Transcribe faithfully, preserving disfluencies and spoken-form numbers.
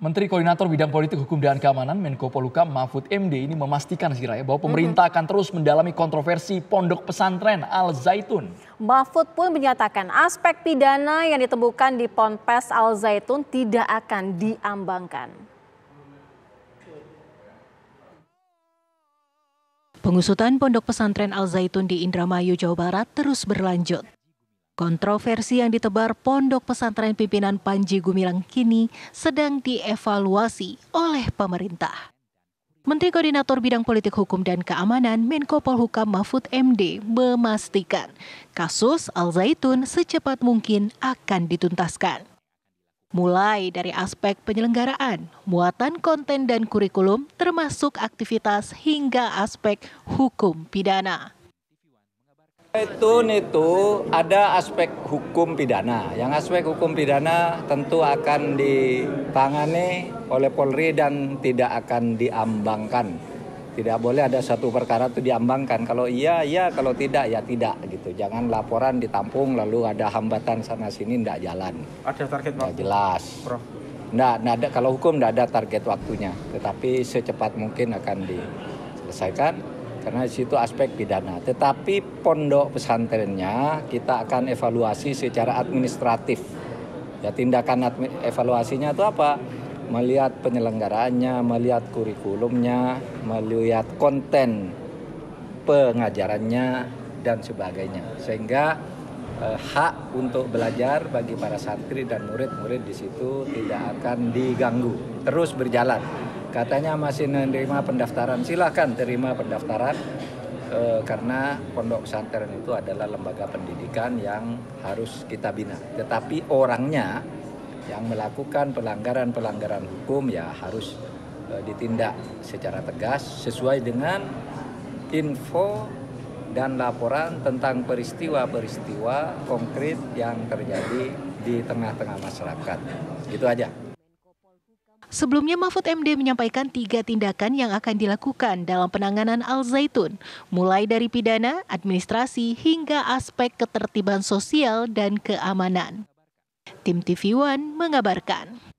Menteri Koordinator Bidang Politik, Hukum, dan Keamanan Menko Polhukam Mahfud M D ini memastikan Siraya bahwa pemerintah akan terus mendalami kontroversi Pondok Pesantren Al Zaytun. Mahfud pun menyatakan aspek pidana yang ditemukan di Ponpes Al Zaytun tidak akan diambangkan. Pengusutan Pondok Pesantren Al Zaytun di Indramayu, Jawa Barat terus berlanjut. Kontroversi yang ditebar Pondok Pesantren pimpinan Panji Gumilang kini sedang dievaluasi oleh pemerintah. Menteri Koordinator Bidang Politik Hukum dan Keamanan Menko Polhukam Mahfud M D memastikan kasus Al Zaytun secepat mungkin akan dituntaskan. Mulai dari aspek penyelenggaraan, muatan konten dan kurikulum termasuk aktivitas hingga aspek hukum pidana. Itu itu ada aspek hukum pidana. Yang aspek hukum pidana tentu akan ditangani oleh Polri dan tidak akan diambangkan. Tidak boleh ada satu perkara itu diambangkan. Kalau iya, iya. Kalau tidak, ya tidak. Gitu. Jangan laporan ditampung lalu ada hambatan sana-sini, tidak jalan. Ada target waktu? Nggak jelas. Nggak, nggak ada, kalau hukum tidak ada target waktunya. Tetapi secepat mungkin akan diselesaikan. Karena di situ aspek pidana. Tetapi pondok pesantrennya kita akan evaluasi secara administratif. Ya, tindakan evaluasinya itu apa? Melihat penyelenggaraannya, melihat kurikulumnya, melihat konten pengajarannya dan sebagainya. Sehingga eh, hak untuk belajar bagi para santri dan murid-murid di situ tidak akan diganggu. Terus berjalan. Katanya masih menerima pendaftaran, silahkan terima pendaftaran eh, karena pondok pesantren itu adalah lembaga pendidikan yang harus kita bina. Tetapi orangnya yang melakukan pelanggaran-pelanggaran hukum ya harus eh, ditindak secara tegas sesuai dengan info dan laporan tentang peristiwa-peristiwa konkret yang terjadi di tengah-tengah masyarakat. Gitu aja. Sebelumnya Mahfud M D menyampaikan tiga tindakan yang akan dilakukan dalam penanganan Al Zaytun, mulai dari pidana, administrasi, hingga aspek ketertiban sosial dan keamanan. Tim T V One mengabarkan.